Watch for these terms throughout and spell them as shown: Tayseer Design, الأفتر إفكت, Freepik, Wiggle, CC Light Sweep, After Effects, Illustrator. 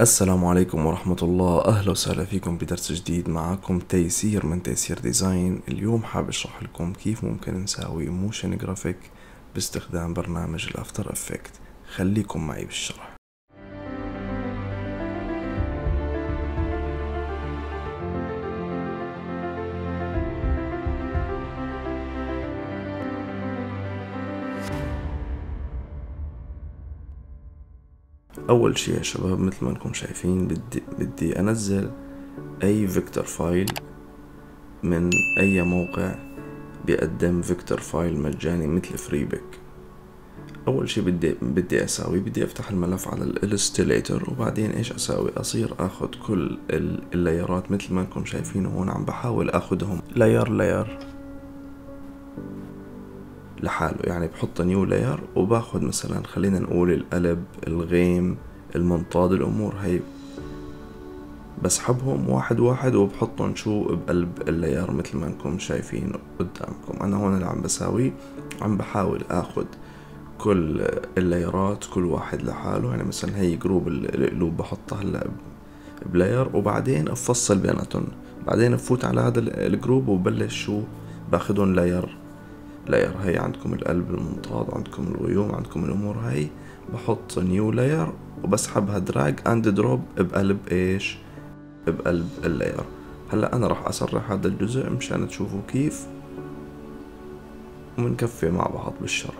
السلام عليكم ورحمة الله. أهلا وسهلا فيكم بدرس جديد. معكم تيسير من تيسير ديزاين. اليوم حاب أشرح لكم كيف ممكن نساوي موشن جرافيك باستخدام برنامج الأفتر إفكت. خليكم معي بالشرح. اول شيء يا شباب مثل ما انكم شايفين بدي انزل اي فيكتور فايل من اي موقع بيقدم فيكتور فايل مجاني مثل فريبيك. اول شيء بدي افتح الملف على الالستريتور، وبعدين ايش اساوي؟ اصير اخذ كل اللايرات مثل ما انكم شايفين هون، عم بحاول اخذهم لاير لاير لحاله. يعني بحط نيو لاير وباخد مثلا خلينا نقول القلب، الغيم، المنطاد، الامور هاي بسحبهم واحد واحد وبحطهم شو بقلب اللاير مثل ما انكم شايفين قدامكم. انا هون اللي عم بساويه عم بحاول اخد كل اللايرات كل واحد لحاله. يعني مثلا هي جروب القلوب بحطها هلا بلاير وبعدين افصل بيناتهم، بعدين بفوت على هذا الجروب وبلش شو باخدهم لاير لاير. هي عندكم القلب، المنطاد، عندكم الغيوم، عندكم الامور هاي. بحط نيو لاير وبسحبها دراج اند دروب بقلب ايش؟ بقلب اللاير. هلا انا راح اسرح هذا الجزء مشان تشوفوا كيف، ومنكفي مع بعض بالشرح.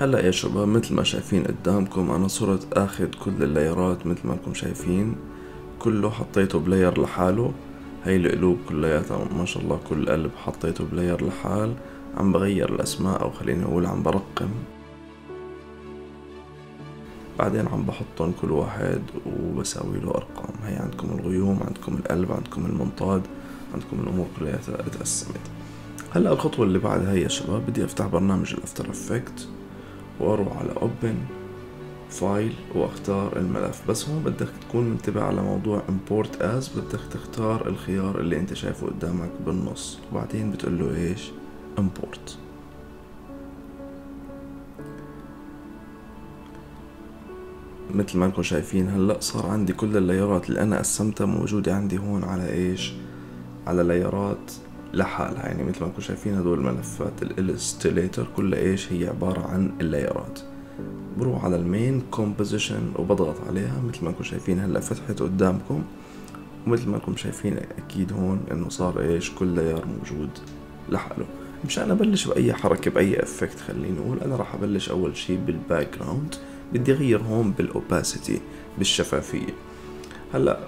هلا يا شباب مثل ما شايفين قدامكم انا صرت اخذ كل اللايرات مثل ما انكم شايفين، كله حطيته بلاير لحاله. هاي القلوب كلياتها ما شاء الله، كل قلب حطيته بلاير لحال. عم بغير الاسماء او خليني اقول عم برقم، بعدين عم بحطهم كل واحد وبساوي له ارقام. هي عندكم الغيوم، عندكم القلب، عندكم المنطاد، عندكم الامور كلياتها اتقسمت. هلا الخطوة اللي بعدها يا شباب بدي افتح برنامج الافتر افكت واروح على اوبن فايل واختار الملف. بس هون بدك تكون منتبه على موضوع import as، بدك تختار الخيار اللي انت شايفه قدامك بالنص وبعدين بتقول له ايش؟ import. مثل ما انكم شايفين هلا صار عندي كل اللايرات اللي انا قسمتها موجوده عندي هون على ايش؟ على لايرات لحالها. يعني مثل ما انكم شايفين هدول الملفات الالستريتور كلها ايش؟ هي عبارة عن اللايرات. بروح على المين كومبوزيشن وبضغط عليها مثل ما انكم شايفين هلا فتحت قدامكم، ومثل ما انكم شايفين اكيد هون انه صار ايش؟ كل لاير موجود لحاله. مشان ابلش باي حركة باي افكت خليني اقول انا راح ابلش اول شي بالباك جراوند. بدي اغير هون بالاوباسيتي بالشفافية. هلا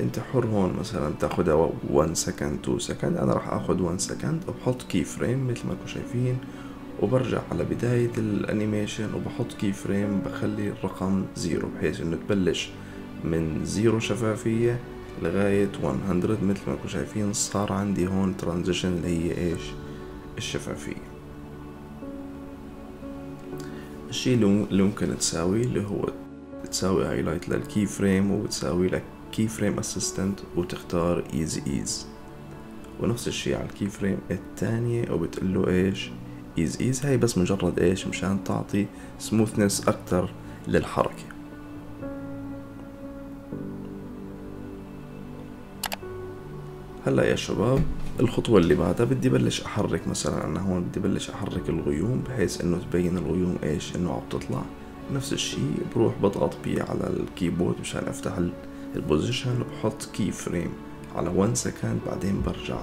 انت حر هون مثلا تاخدها 1 سكند 2 سكند، انا راح اخد 1 سكند وبحط كي فريم مثل ما انتم شايفين، وبرجع على بداية الانيميشن وبحط كي فريم بخلي الرقم 0 بحيث انه تبلش من 0 شفافية لغاية 100. مثل ما انتم شايفين صار عندي هون ترانزيشن اللي هي ايش؟ الشفافية. الشيء اللي ممكن تساويه اللي هو تساوي هايلايت للكي فريم وتساوي لك كي فريم اسيستنت وتختار ايزي ايز، ونفس الشيء على الكي فريم الثانية وبتقول له ايش؟ ايزي ايز. هاي بس مجرد ايش؟ مشان تعطي سموثنس اكتر للحركة. هلا يا شباب الخطوة اللي بعدها بدي بلش احرك. مثلا انا هون بدي بلش احرك الغيوم بحيث انه تبين الغيوم ايش؟ انه عم تطلع. نفس الشيء بروح بضغط بيه على الكيبورد مشان افتح البوزيشن وبحط كي فريم على 1 سكند، بعدين برجع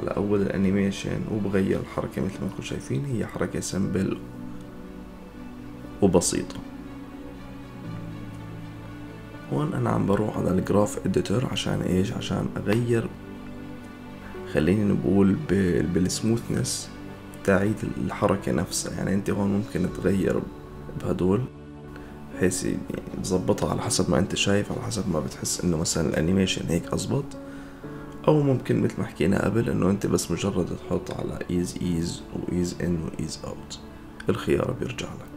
على اول الانيميشن وبغير الحركة مثل ما انتم شايفين. هي حركة سمبل وبسيطة. هون انا عم بروح على الجراف اديتور عشان ايش؟ عشان اغير خليني نقول بالسموثنس تاعيد الحركة نفسها. يعني انت هون ممكن تغير بهدول بحيث تظبطها على حسب ما انت شايف، على حسب ما بتحس انه مثلا الانيميشن هيك اظبط، او ممكن مثل ما حكينا قبل انه انت بس مجرد تحط على ايز ايز وايز ان وايز اوت. الخيار بيرجع لك.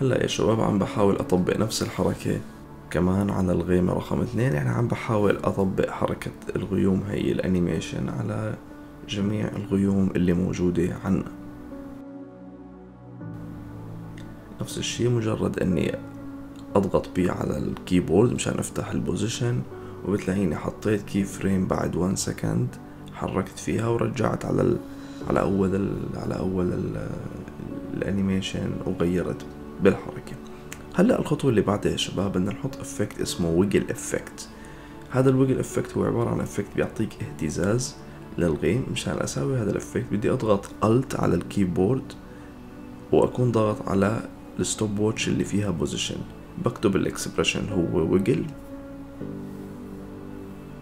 هلا يا شباب عم بحاول اطبق نفس الحركة كمان على الغيمة رقم 2، يعني عم بحاول اطبق حركة الغيوم هي الانيميشن على جميع الغيوم اللي موجودة عنا. نفس الشي، مجرد اني اضغط بيه على الكيبورد مشان افتح البوزيشن، وبتلاقيني حطيت كي فريم بعد 1 سكند حركت فيها ورجعت على اول الانيميشن وغيرت بالحركة. هلا الخطوة اللي بعدها يا شباب بدنا نحط افكت اسمه ويجل افكت. هذا الويجل افكت هو عبارة عن افكت بيعطيك اهتزاز للغيم. مشان اساوي هذا الافكت بدي اضغط الت على الكيبورد واكون ضغط على الستوب واتش اللي فيها بوزيشن، بكتب الاكسبريشن هو ويجل،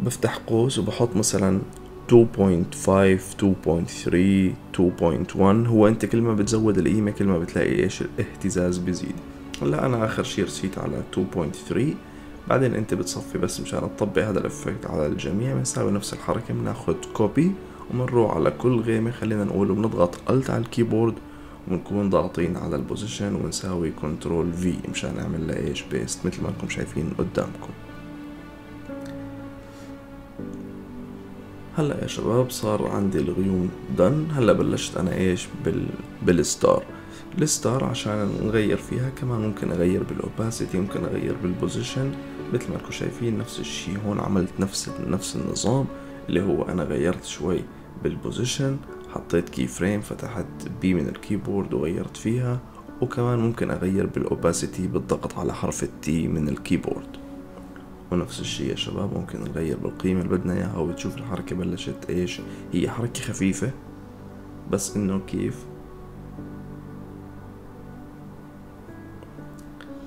بفتح قوس وبحط مثلا 2.5 2.3 2.1. هو انت كل ما بتزود القيمة كل ما بتلاقي ايش الاهتزاز بيزيد. هلا انا اخر شي رسيت على 2.3، بعدين انت بتصفي بس مشان تطبق هذا الافكت على الجميع. بنساوي نفس الحركة، بناخد كوبي وبنروح على كل غيمة خلينا نقول، وبنضغط الت على الكيبورد ونكون ضاغطين على البوزيشن ونساوي كنترول في مشان نعمل لها ايش بيست مثل ما انكم شايفين قدامكم. هلا يا شباب صار عندي الغيوم دن. هلا بلشت انا ايش بالستار. الستار عشان نغير فيها كمان ممكن اغير بالاوباسيتي، ممكن اغير بالبوزيشن مثل ما انكم شايفين. نفس الشيء هون عملت نفس النظام اللي هو انا غيرت شوي بالبوزيشن، حطيت كي فريم، فتحت بي من الكيبورد وغيرت فيها، وكمان ممكن اغير بالاوباسيتي بالضغط على حرف التي من الكيبورد. ونفس الشيء يا شباب ممكن نغير بالقيمة اللي بدنا اياها، وبتشوف الحركة بلشت ايش، هي حركة خفيفة بس انه كيف.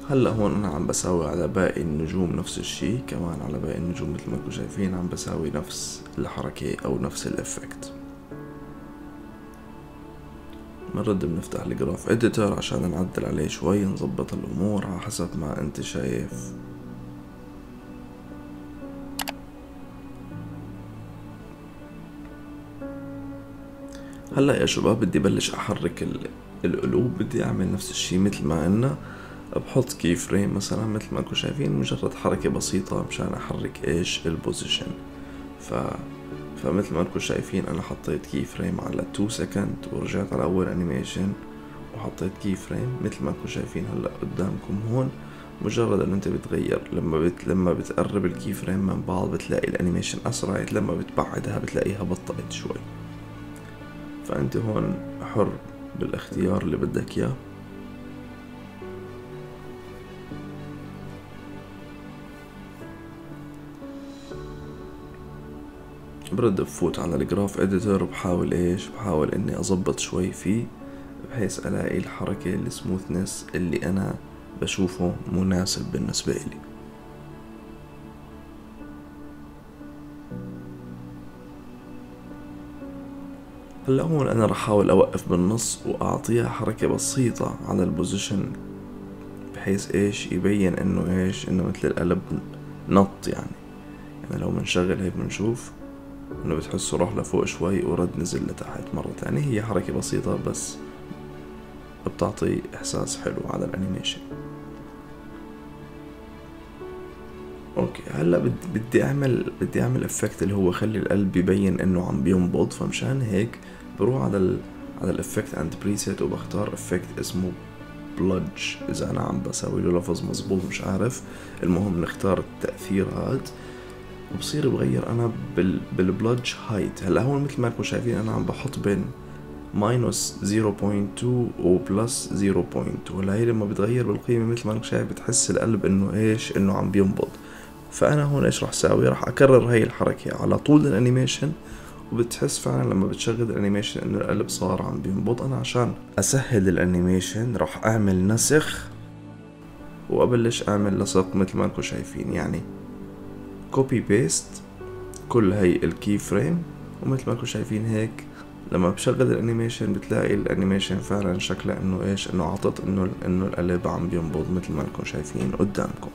هلا هون انا عم بساوي على باقي النجوم نفس الشيء، كمان على باقي النجوم مثل ما انتم شايفين عم بساوي نفس الحركة او نفس الافكت. بنرد بنفتح الجراف اديتور عشان نعدل عليه شوي، نظبط الامور على حسب ما انت شايف. هلا يا شباب بدي بلش احرك القلوب، بدي اعمل نفس الشيء مثل ما قلنا، بحط كي فريم مثلا مثل ما انتم شايفين، مجرد حركة بسيطة مشان احرك ايش البوزيشن. فمثل ما انتم شايفين انا حطيت كي فريم على 2 سكند ورجعت على اول انيميشن وحطيت كي فريم مثل ما انتم شايفين هلا قدامكم هون. مجرد انه انت بتغير لما بتقرب الكي فريم من بعض بتلاقي الانيميشن اسرعت، لما بتبعدها بتلاقيها بطئت شوي. فانت هون حر بالاختيار اللي بدك اياه. برد بفوت على الجراف اديتور وبحاول ايش، بحاول اني اضبط شوي فيه بحيث الاقي الحركة السموثنس اللي انا بشوفه مناسب بالنسبة لي. هلا هون انا رح احاول اوقف بالنص واعطيها حركة بسيطة على البوزيشن بحيث ايش يبين انه ايش، انه مثل القلب نط. يعني لو بنشغل هيك بنشوف انه بتحسه راح لفوق شوي ورد نزل لتحت مرة تانية. هي حركة بسيطة بس بتعطي احساس حلو على الانيميشن. اوكي هلا بدي اعمل افكت اللي هو خلي القلب يبين انه عم بينبض. فمشان هيك بروح على الافكت اند بريسيت وبختار افكت اسمه بلج، اذا انا عم بساوي له لفظ مظبوط مش عارف. المهم نختار التأثير هاد وبصير بغير انا بالبلج هايت. هلا هون مثل ما انتم شايفين انا عم بحط بين -0.2 وبلس 0.2. هلا هي لما بتغير بالقيمة مثل ما انك شايف بتحس القلب انه ايش، انه عم بينبض. فانا هون ايش رح اساوي، رح اكرر هاي الحركة على طول الانيميشن، وبتحس فعلا لما بتشغل الانيميشن انه القلب صار عم بينبض. انا عشان اسهل الانيميشن رح اعمل نسخ وابلش اعمل لصق مثل ما انكم شايفين، يعني كوبي بيست كل هي الكي فريم. ومثل ما انكم شايفين هيك لما بشغل الانيميشن بتلاقي الانيميشن فعلا شكله انه ايش، انه عطت انه القلب عم بينبض مثل ما انكم شايفين قدامكم.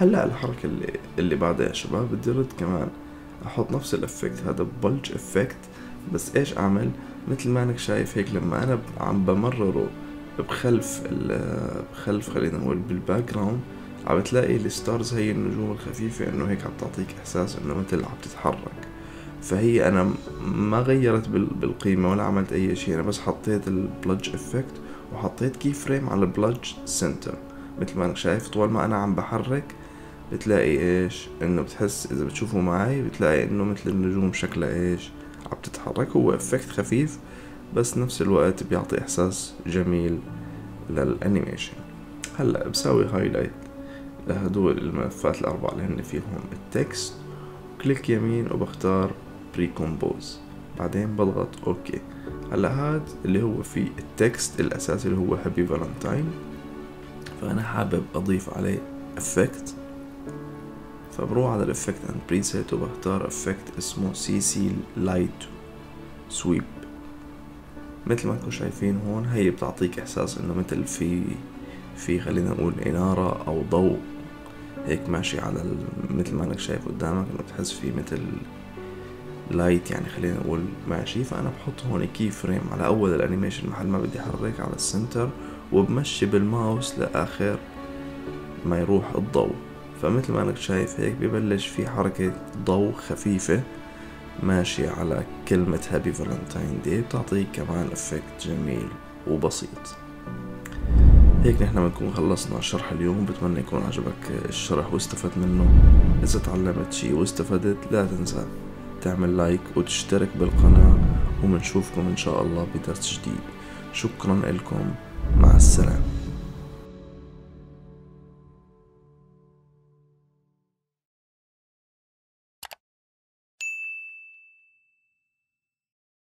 هلا الحركة اللي بعدها يا شباب بدي ارد كمان احط نفس الافكت هذا ببلج افكت، بس ايش اعمل؟ مثل ما انك شايف هيك لما انا عم بمرره بخلف خلينا نقول بالباك جراوند، عم بتلاقي الستارز هي النجوم الخفيفة انه هيك عم تعطيك احساس انه مثل عم تتحرك. فهي انا ما غيرت بالقيمة ولا عملت اي شيء، انا بس حطيت البلج افكت وحطيت كي فريم على البلج سنتر. مثل ما انك شايف طول ما انا عم بحرك بتلاقي ايش انه بتحس، اذا بتشوفوا معي بتلاقي انه مثل النجوم شكلها ايش عم تتحرك. هو افكت خفيف بس نفس الوقت بيعطي احساس جميل للانيميشن. هلا بساوي هايلايت لهدول الملفات الاربعه اللي هن فيهم التكست، كليك يمين وبختار بري كومبوز، بعدين بضغط اوكي. هلا هاد اللي هو فيه التكست الاساسي اللي هو هابي فالنتاين، فانا حابب اضيف عليه افكت، فبروح على الافكت اند بريسيت وبختار افكت اسمه سي سي لايت سويب. مثل ما انتم شايفين هون هي بتعطيك احساس انه مثل في خلينا نقول اناره او ضوء هيك ماشي على مثل ما انك شايف قدامك، انه بتحس في مثل لايت يعني خلينا نقول ماشي. فانا بحط هون كي فريم على اول الانيميشن محل ما بدي احرك على السنتر، وبمشي بالماوس لاخر ما يروح الضوء. فمثل ما انك شايف هيك ببلش في حركة ضوء خفيفة ماشية على كلمة هابي فالنتاين داي، بتعطيك كمان افكت جميل وبسيط. هيك نحن بنكون خلصنا شرح اليوم، بتمنى يكون عجبك الشرح واستفدت منه. اذا تعلمت شي واستفدت لا تنسى تعمل لايك وتشترك بالقناة، ومنشوفكم ان شاء الله بدرس جديد. شكرا لكم، مع السلامة.